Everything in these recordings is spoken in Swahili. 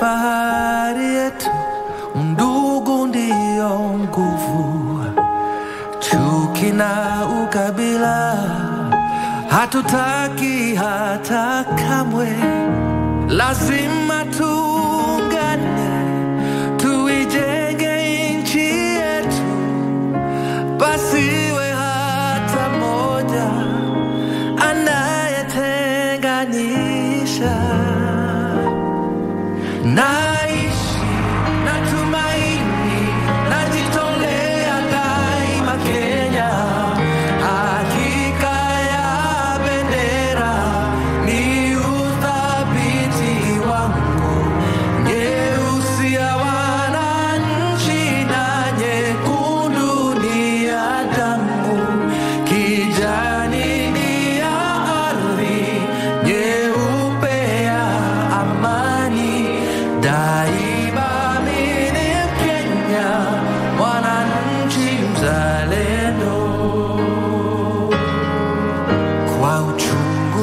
fahari yetu, undugu ndio nguvu. Chuki na ukabila hatutaki hata kamwe. Lazima tuungane, tuijenge inchi yetu, pasiwe hata moja anayetenganisha. Naishi na tumaini, najitolea daima Kenya. Hakika ya bendera ni uthabiti wangu, nyeusi ya wananchi na nyekundu ni ya damu, kijani ni ya ardhi, nyeupe ya amani. Daima mimi Mkenya, mwananchi mzalendo. Kwa uchungu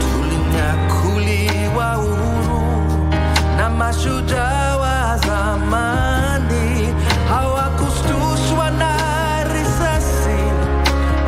tulinyakuliwa uhuru na mashujaa wa zamani. Hawakushtushwa na risasi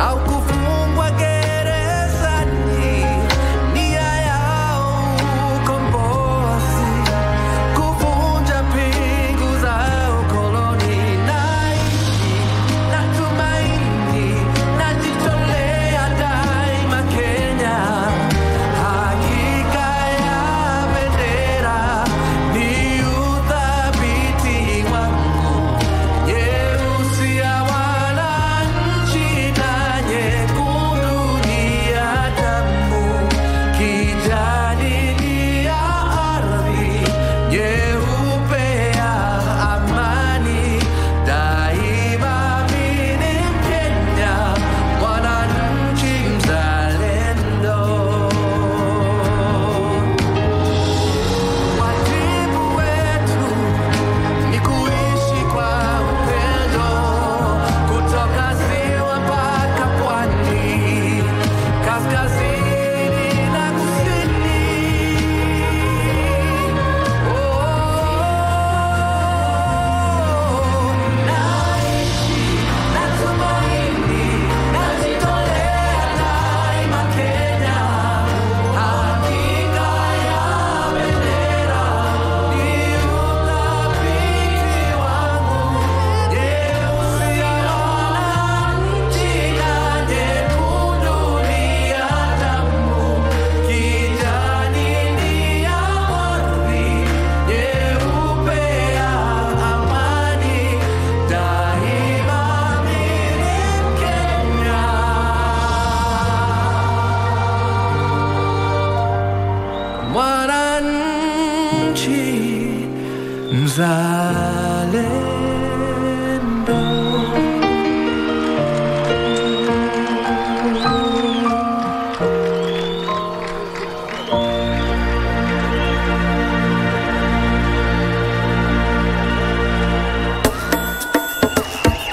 au kufungwa gerezani, nia yao ukombozi, kuvunja pingu za ukoloni. Naishi na tumaini, najitolea daima Kenya. Hakika ya bendera ni uthabiti wangu, nyeusi ya wananchi na nyekundu ni ya damu, kijani ni ya ardhi, nyeupe ya amani. Daima mimi Mkenya, mwananchi mzalendo. Wajibu wetu ni kuishi kwa upendo, kutoka ziwa mpaka pwani, kaskazini na kusini. Naishi na tumaini, najitolea daima Kenya. Hakika ya bendera ni uthabiti wangu, nyeusi ya wananchi na nyekundu ni ya damu, kijani ni ya ardhi, nyeupe ya amani. Daima mimi Mkenya, mwananchi mzalendo.